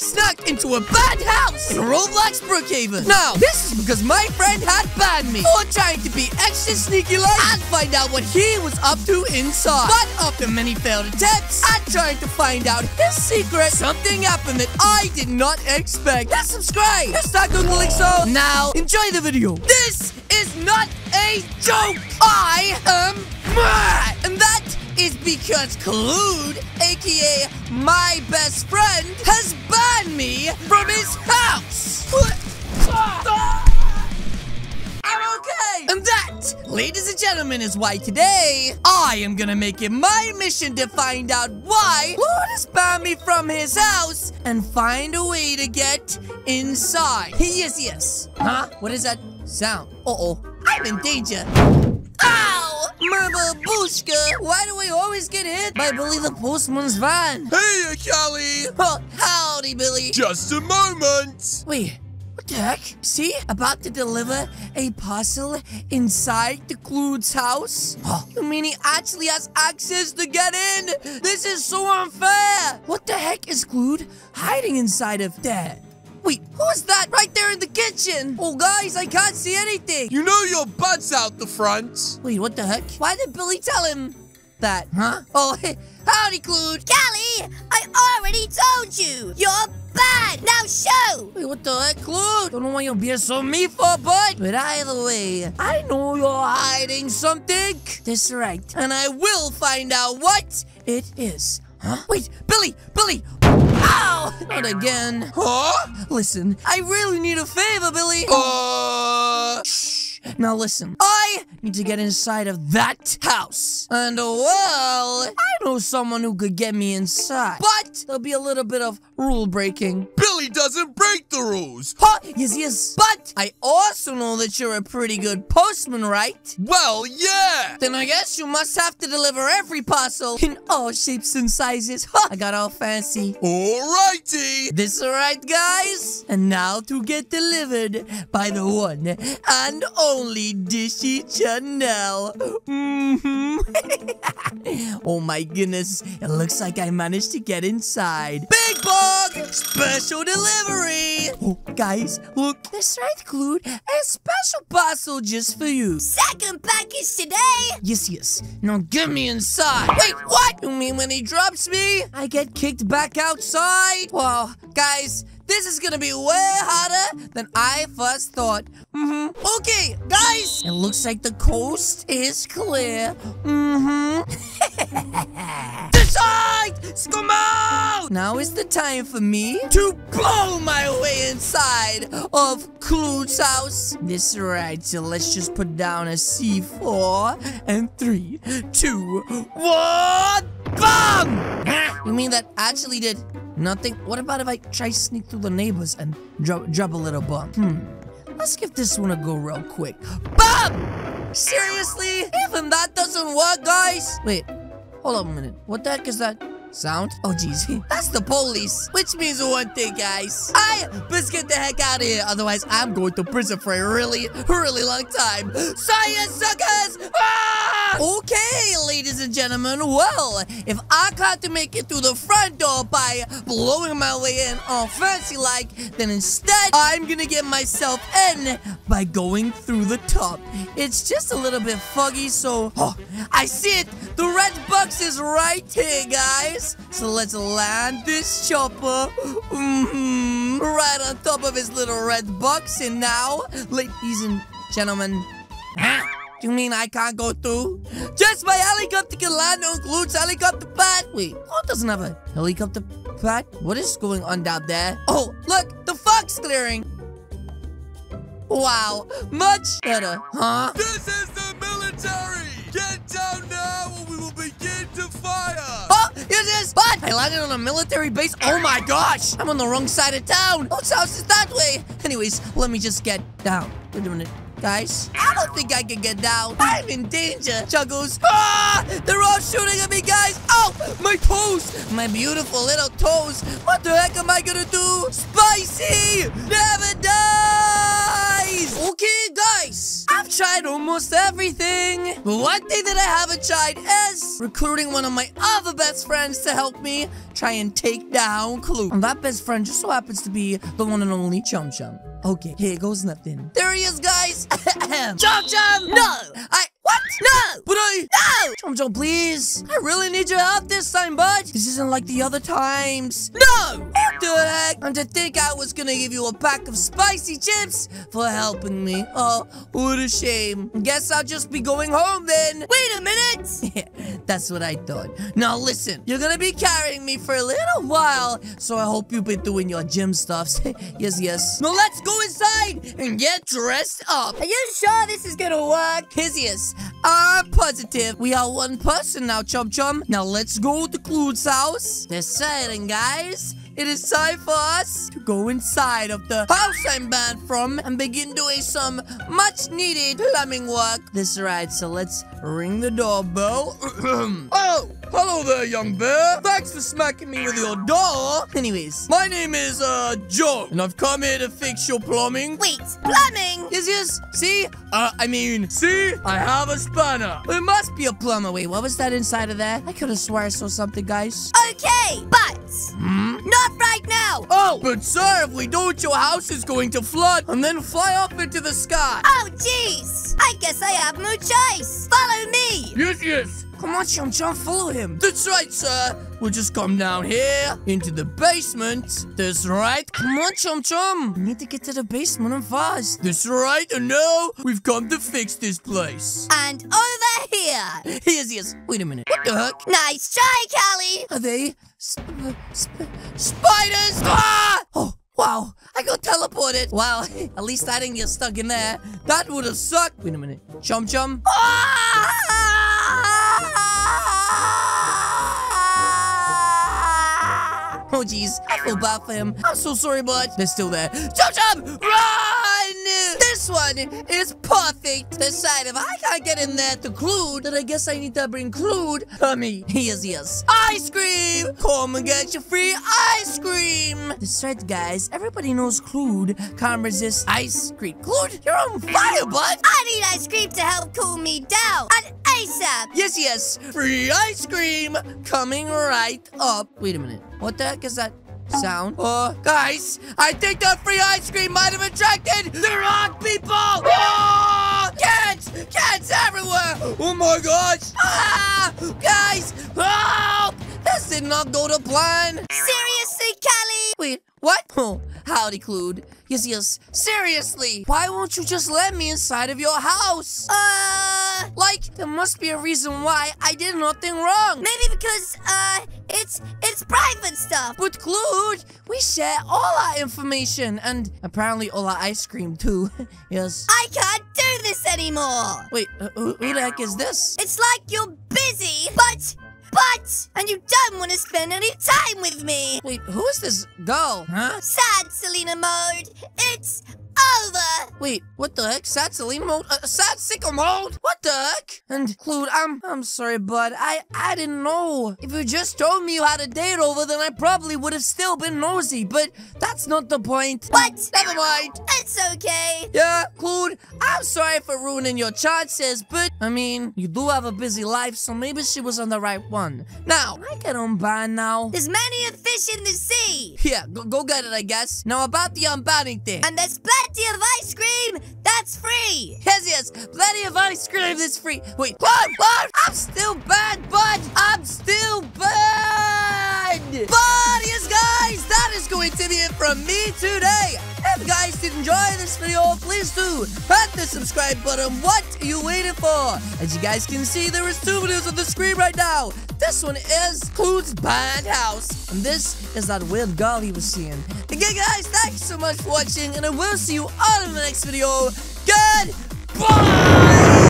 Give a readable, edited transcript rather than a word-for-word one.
snuck into a bad house in Roblox Brookhaven. Now, this is because my friend had banned me for trying to be extra sneaky-like and find out what he was up to inside. But after many failed attempts at trying to find out his secret, something happened that I did not expect. Hit subscribe, start clicking the link so now. Enjoy the video. This is not a joke. I am mad, and that is because Claude, aka my best friend, has banned me from his house. I'm okay. And that, ladies and gentlemen, is why today I am gonna make it my mission to find out why Claude has banned me from his house and find a way to get inside. Yes. Huh? What is that sound? Uh-oh. I'm in danger. Ow! Mama Bushka, why do we always get hit by Billy the Postman's van? Hey, Callie! Oh, howdy, Billy. Just a moment. Wait. What the heck? See? About to deliver a parcel inside the Claude's house? Oh, you mean he actually has access to get in? This is so unfair! What the heck is Claude hiding inside of there? Wait, who is that right there in the kitchen? Oh, guys, I can't see anything. You know your butt's out the front. Wait, what the heck? Why did Billy tell him that, huh? Oh, hey, howdy, Claude. Callie, I already told you. You're bad. Now show. Wait, what the heck, Claude? Don't know why you're being so mean for, bud. But either way, I know you're hiding something. That's right. And I will find out what it is. Huh? Wait, Billy. Ow! Not again. Huh? Listen, I really need a favor, Billy. Shh. Now listen, I need to get inside of that house. And well, I know someone who could get me inside. But there'll be a little bit of rule breaking. Billy doesn't break the rules. Huh? Yes. But I also know that you're a pretty good postman, right? Well, yeah. Then I guess you must have to deliver every parcel in all shapes and sizes. Huh? I got all fancy. Alrighty. This alright, guys? And now to get delivered by the one and only Dishy Chanel. Oh my goodness. It looks like I managed to get inside. Big Bug! Special delivery! Oh, guys, look. That's right, Claude. A special parcel just for you. Second package today? Yes. Now get me inside. Wait, what? You mean when he drops me, I get kicked back outside? Wow, guys, this is gonna be way harder than I first thought. Okay, guys, it looks like the coast is clear. Decide! Scumo! Now is the time for me to blow my way inside of Claude's house. This right, so let's just put down a C4 and 3, 2, 1, BOOM! You mean that actually did nothing? What about if I try to sneak through the neighbors and drop a little bomb? Let's give this one a go real quick. BOOM! Seriously? Even that doesn't work, guys? Wait, hold on a minute. What the heck is that sound? Oh, jeez. That's the police. Which means one thing, guys. I best get the heck out of here. Otherwise, I'm going to prison for a really, really long time. Science suckers! Ah! Okay, ladies and gentlemen. Well, if I got to make it through the front door by blowing my way in all fancy-like, then instead, I'm gonna get myself in by going through the top. It's just a little bit foggy, so... Oh, I see it! The red box is right here, guys. So let's land this chopper right on top of his little red box. And now, ladies and gentlemen, you mean I can't go through? Just my helicopter can land on Claude's helicopter pad. Wait, Claude doesn't have a helicopter pad? What is going on down there? Oh, look, the fog's clearing. Wow, much better, huh? This is the military. Get down now or we will begin to fire. But I landed on a military base. Oh my gosh, I'm on the wrong side of town. Whose house is that way? Anyways, let me just get down. Wait a minute, guys. I don't think I can get down. I'm in danger, Chuggles. Ah, they're all shooting at me, guys. Oh, my toes, my beautiful little toes. What the heck am I gonna do? Spicy, never die. please. Okay, guys, I've tried almost everything. But one thing that I haven't tried is recruiting one of my other best friends to help me try and take down Claude. And that best friend just so happens to be the one and only Chum Chum. Okay, here goes nothing. There he is, guys. Chum Chum! No! What? No! But No! Chum Chum, please. I really need your help this time, bud. This isn't like the other times. No! What the heck? And to think I was gonna give you a pack of spicy chips for helping me. Oh, what a shame. Guess I'll just be going home then. Wait a minute! That's what I thought. Now listen, you're gonna be carrying me for a little while, so I hope you've been doing your gym stuffs. Yes, yes. Now let's go inside and get dressed up. Are you sure this is gonna work? Yes. I'm positive. We are one person now, Chum Chum. Now let's go to Claude's house. Deciding, guys. It is time for us to go inside of the house I'm banned from and begin doing some much-needed plumbing work. That's right, so let's ring the doorbell. Oh, hello there, young bear. Thanks for smacking me with your door. Anyways, my name is, Joe, and I've come here to fix your plumbing. Wait, plumbing? Yes. See? See? I have a spanner. It must be a plumber. Wait, what was that inside of there? I could have sworn I saw something, guys. Okay, but... Not right now! Oh, but sir, if we don't, your house is going to flood and then fly up into the sky. Oh, jeez! I guess I have no choice. Follow me! Yes, yes! Come on, Chum Chum, follow him. That's right, sir. We'll just come down here into the basement. That's right. Come on, Chum Chum. We need to get to the basement and fast. That's right, and now we've come to fix this place. And over here. Yes. Wait a minute. What the heck? Nice try, Callie. Are they spiders? Ah! Oh. Wow, I got teleported. Wow, at least I didn't get stuck in there. That would have sucked. Wait a minute. Chum Chum. Oh, jeez. I feel bad for him. I'm so sorry, bud. They're still there. Chum Chum, run! This one is perfect. Decide if I can't get in there to Claude, then I guess I need to bring Claude to me. Yes. Ice cream! Come and get your free ice cream! That's right, guys. Everybody knows Claude can't resist ice cream. Claude, you're on fire, bud! I need ice cream to help cool me down. And ASAP! Yes. Free ice cream coming right up. Wait a minute. What the heck is that sound? Guys, I think the free ice cream might have attracted the wrong people! Oh, cats everywhere! Oh my gosh! Ah, guys, help! This did not go to plan! Seriously, Callie? Wait, what? Oh, howdy, Claude. Yes. Seriously, why won't you just let me inside of your house? There must be a reason why I did nothing wrong. Maybe because, it's private stuff. But Claude, we share all our information and apparently all our ice cream too. Yes. I can't do this anymore. Wait, who the heck is this? It's like you're busy, but you don't want to spend any time with me. Wait, who is this girl? Huh? Sad Selena mode. It's over. Wait, what the heck? Sad Selena mode? Sad Sickle mode? What the heck? And Claude, I'm sorry, bud. I didn't know. If you just told me you had a date over, then I probably would have still been nosy. But that's not the point. What? Never mind. It's okay. Yeah, Claude, I'm sorry for ruining your chances, but I mean, you do have a busy life, so maybe she was on the right one. Now, I get unbanned now. There's many a fish in the sea. Yeah, go get it, I guess. Now about the unbanning thing. And there's plenty of ice cream that's free. Yes, plenty of ice cream that's free. Wait, Claude, I'm still bad, bud. I'm still bad. But yes, guys, that is going to be it from me today. If you guys did enjoy this video, please do hit the subscribe button. What are you waiting for? As you guys can see, there is two videos on the screen right now. This one is Claude's banned house, and this is that weird girl he was seeing. Again, guys, thanks so much for watching, and I will see you all in the next video. Goodbye!